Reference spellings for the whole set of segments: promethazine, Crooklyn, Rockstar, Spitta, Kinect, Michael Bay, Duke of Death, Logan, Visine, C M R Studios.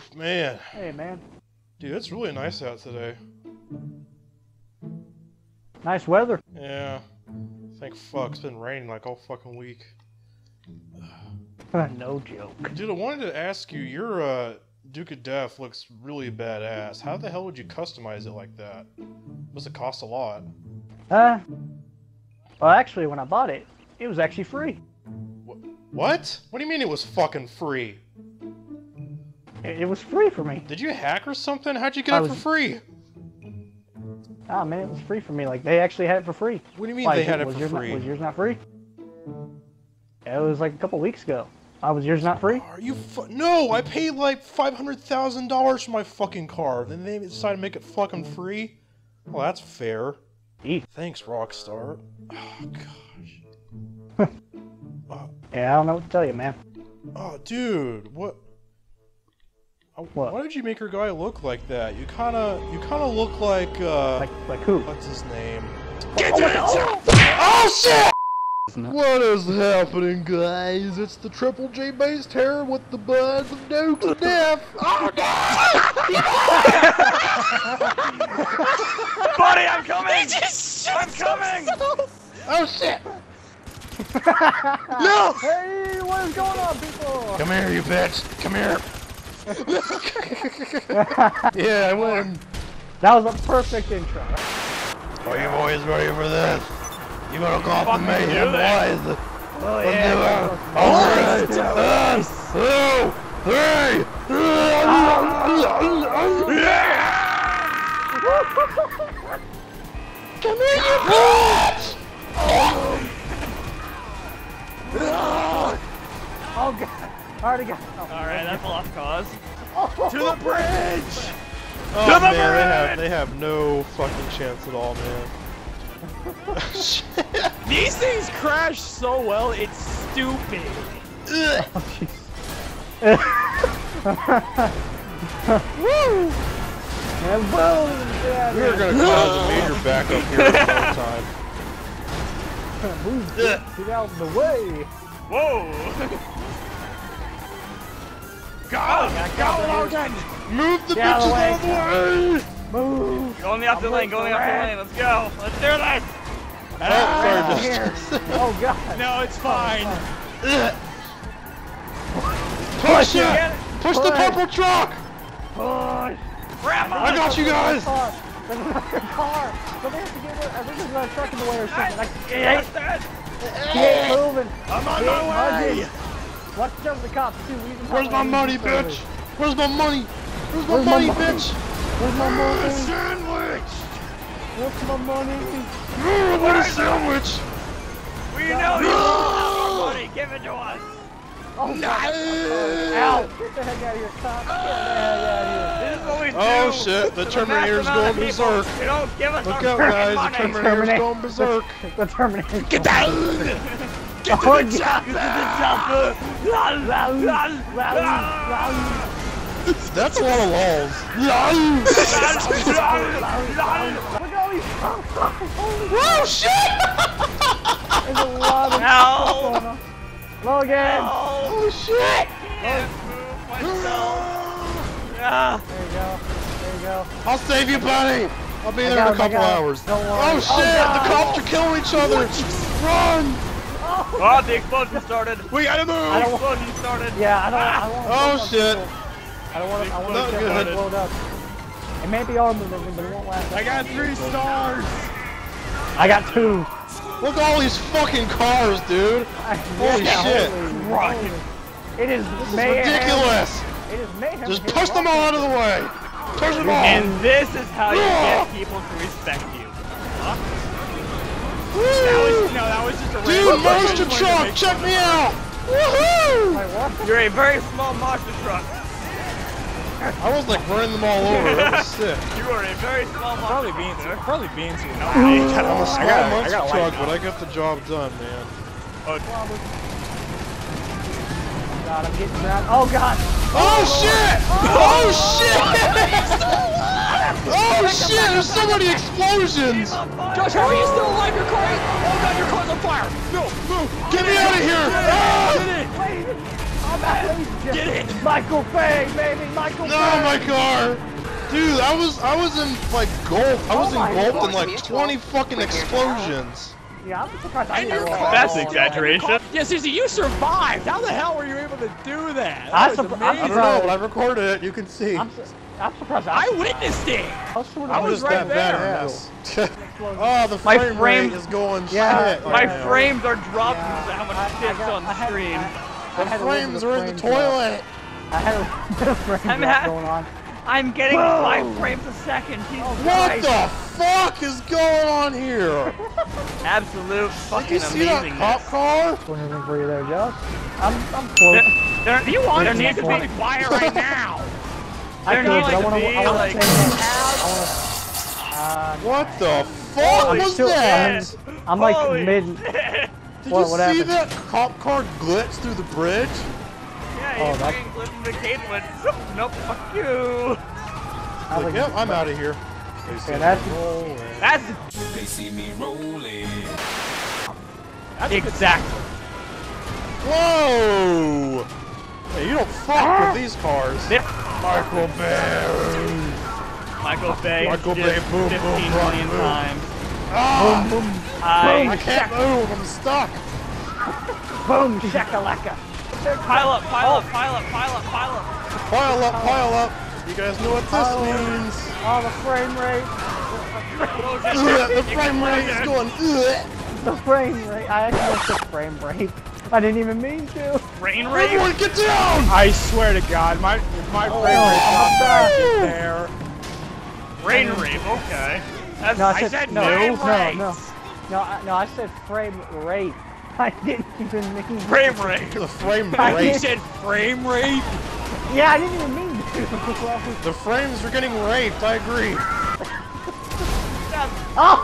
Oof, man. Hey, man. Dude, it's really nice out today. Nice weather. Yeah. Thank fuck. It's been raining like all fucking week. No joke. Dude, I wanted to ask you, your Duke of Death looks really badass. How the hell would you customize it like that? Must have cost a lot. Well, actually, when I bought it, it was actually free. What? What do you mean it was fucking free? It was free for me. Did you hack or something? How'd you get it for free? Ah, man, it was free for me. Like, they actually had it for free. What do you mean they had it for free? Was yours not free? It was like a couple weeks ago. Was yours not free? Are you No, I paid like $500,000 for my fucking car. Then they decided to make it fucking free? Well, that's fair. Eat. Thanks, Rockstar. Oh, gosh. Yeah, I don't know what to tell you, man. Oh, dude, what? What? Why did you make your guy look like that? You kinda look like who? What's his name? Get oh, shit! What is happening, guys? It's the Triple J based terror with the buds of Duke of Death. Oh no! Buddy, I'm coming! I'm coming! Oh shit! No! Hey, what is going on, people? Come here, you bitch! Come here! Yeah, I won. That was a perfect intro. Are you boys ready for this? You gonna call for me, you boys? Oh yeah. Alright. 1, 2, 3. Come here, you bitch! Oh god. Already got Alright, that's a lost cause. To the bridge! Oh, to the man, bridge! They have no fucking chance at all, man. These things crash so well, it's stupid. Oh, Woo! And boom! We're gonna cause a major backup here at one time. Move get out of the way! Whoa! Got him! Got Logan! Move the bitches out of the way! Move! Go on the opposite lane, go on the opposite lane, let's go! Let's do this! Oh, oh god! No, it's fine! Push it! Push the purple truck! Push! I got you guys! There's another car! Somebody has to get it! I think there's another truck in the way or something! He ain't moving! I'm on my way! Watch out for the cops, too. Where's my money, bitch? Where's my money? Where's my money, bitch? Where's my money? Where's my money? Where's my money? Where's a sandwich? We know you want our money. Give it to us. Oh, no. Ow. Get the heck out of here, cops. Get the heck out of here. This is what we do. Oh, shit. The Terminator's going berserk. You don't give us our money. Look out, guys. The Terminator's going berserk. The Terminator's going berserk. Get to the chopper! That's a lot of lulls. Whoa, shit! There's a lot of stuff going on. Logan! Oh, shit! There you go. There you go. I'll save you, buddy! I'll be there in a couple hours. Oh, shit! The cops are killing each other! Run! Oh, the explosion started. We gotta move. The explosion started. Yeah, I don't want to. Oh shit. I don't want to. I want to get it blown up. It may be all moving, but it won't last. I got 3 stars. I got 2. Look at all these fucking cars, dude. Holy shit. Holy. It is ridiculous. It is mayhem. Just push them all out of the way. Push them all. And this is how you get people to respect you. Huh? That was just a dude, monster truck! Check me out! Woohoo! You're a very small monster truck. I was like running them all over. That was sick. You are a very small monster truck. Probably beans here. I'm a small monster truck, but I got the job done, man. Oh god, I'm getting down. Oh god! Oh shit! Oh shit! Oh shit! There's so many explosions! Josh, how are you still alive? Your car! Oh god, your car's on fire! No, move! Get me out of here! Get it! Michael Bay, baby! Michael Bay! No, my car! Dude, I was in, like, gulf. I was engulfed in, like, 20 fucking explosions. Yeah, I'm surprised I didn't. That's exaggeration. Yeah, seriously, you survived! How the hell were you able to do that? I don't know, but I recorded it. You can see. I'm surprised I witnessed it! I was right there! Oh, the frame rate is going shit. My frames are dropping how much shit's on the stream. The frames are in the toilet! I had a frame drop going on. I'm getting 5 frames a second. What the fuck is going on here? Absolute fucking amazing. Did you see that cop car? Anything for you there, Josh? I'm close. There needs to be fire right now. I needs to be like. What the fuck was that? I'm like mid. Did you see that cop car glitch through the bridge? Yeah, he's fucking flipping the cable and nope, fuck you! Like, yep, I'm out of here. Yeah, that's... They see me rolling. That's exactly. Whoa! Hey, you don't fuck with these cars. Michael Bay! Michael Bay. Michael Bay, boom, boom, 15 million times. Ah! Boom, boom. I can't move, I'm stuck! Boom, shakalaka! Pile up, pile up, pile up, pile up, pile up. Pile up, pile up. You guys know what this means. Oh, the frame rate. The frame rate is going. The frame rate. I actually said frame rate. I didn't even mean to. Frame rate. Everyone get down! I swear to God, my frame rate is there. Frame rate. Okay. That's, no, I said no. No, I said frame rate. I didn't even mean to. Frame rate! The frame rate! You said frame rate? Yeah, I didn't even mean to. The frames were getting raped, I agree. No.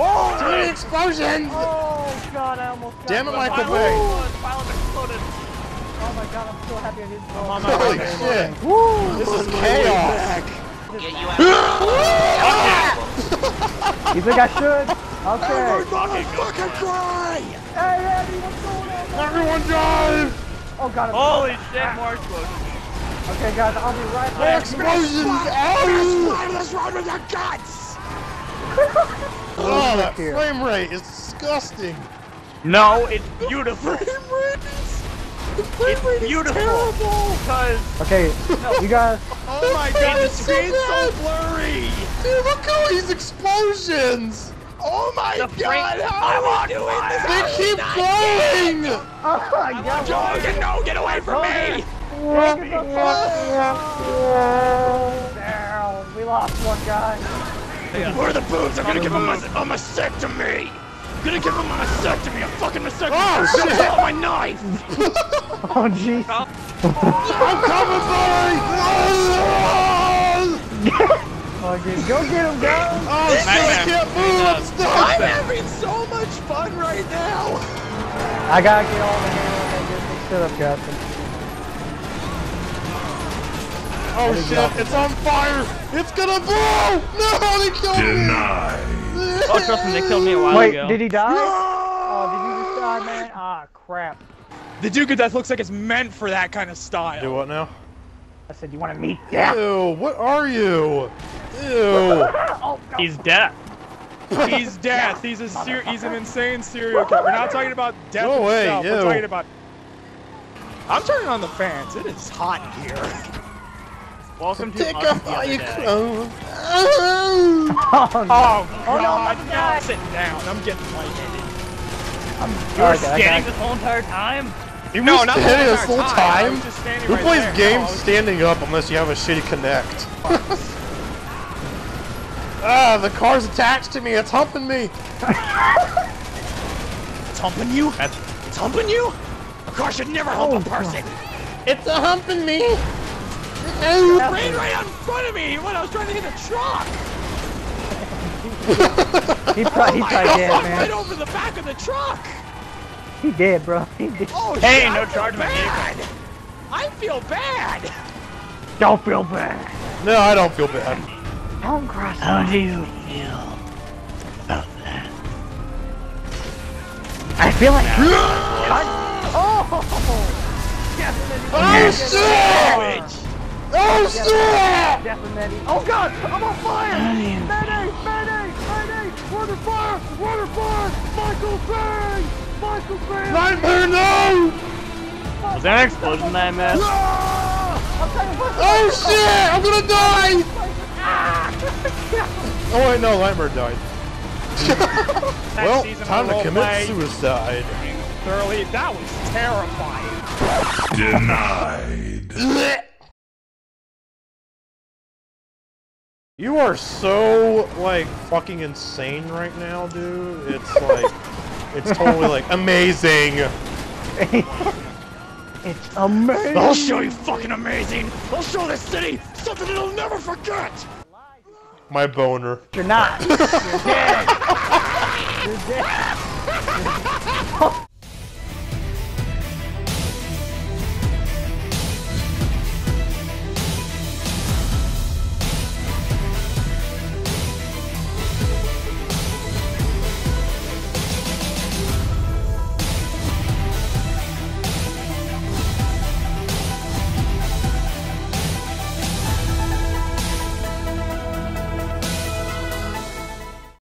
Oh, three explosions! Oh, God, I almost got it. Damn it, Michael Bay. Oh, my God, I'm so happy I didn't Holy shit. Woo, this is chaos. Get you out. You think I should? Okay. Everybody fucking die! Hey, Andy, what's going on? Everyone dive! Oh God! Holy shit, more explosions! Okay, guys, I'll be right back. More explosions! Oh! Let's run with your guts! Oh, that frame rate is disgusting. No, it's beautiful. It's beautiful. Because you guys. Oh my God, the screen's so blurry. Dude, look at all these explosions! Oh my God! How are we doing this? They keep going! Oh my God! Joe, no, get away from me! We lost one guy. Where are the boobs? I'm gonna give him a mastectomy! I'm gonna give him a mastectomy! A fucking mastectomy! Oh shit! Hold my knife! Oh jeez! I'm coming, buddy! Go get him, guys! Oh, shit, I can't move! I'm stuck! I'm having so much fun right now! I gotta get all the handles and get this shit up, Captain. Oh shit, it's on fire! It's gonna blow! No, they killed me! Oh, trust me, they killed me a while ago. Wait, did he die? No! Oh, did you just die, man? Ah, crap. The Duke of Death looks like it's meant for that kind of style. Do what now? I said, you want to meet death? Ew, what are you? Ew. He's death. He's death. He's an insane serial killer. We're not talking about death itself. We're talking about... I'm turning on the fans. It is hot here. Welcome to Take off all your clothes. Oh, no. Oh, God. No, I'm sitting down. I'm getting lightheaded. You were standing this whole entire time? No, not this whole time. Who plays games standing up unless you have a shitty Kinect? Ah, the car's attached to me. It's humping me. It's humping you? It's humping you? A car should never hump a person. It's a humping me. You ran right out in front of me when I was trying to hit a truck. He probably did, man. Right over the back of the truck. He did, bro. He did. Oh, shit, hey, no charge on me. I feel bad. Don't feel bad. No, I don't feel bad. Don't cross. How do you feel about that? I feel like. Oh! Definitely. Oh shit! Oh shit! Definitely. Oh god! I'm on fire! Medic! Medic! Medic! Water fire! Water fire! Michael Bay! Michael Bay! Nightmare, no! Was that an explosion that I missed? Oh shit! I'm gonna die! Oh wait, no, Nightmare died. Well, time to commit suicide. Thoroughly, that was terrifying. Denied. You are so like fucking insane right now, dude. It's like, it's totally like amazing. It's amazing. I'll show you fucking amazing. I'll show this city something it'll never forget. My boner. You're not. You're dead. You're dead.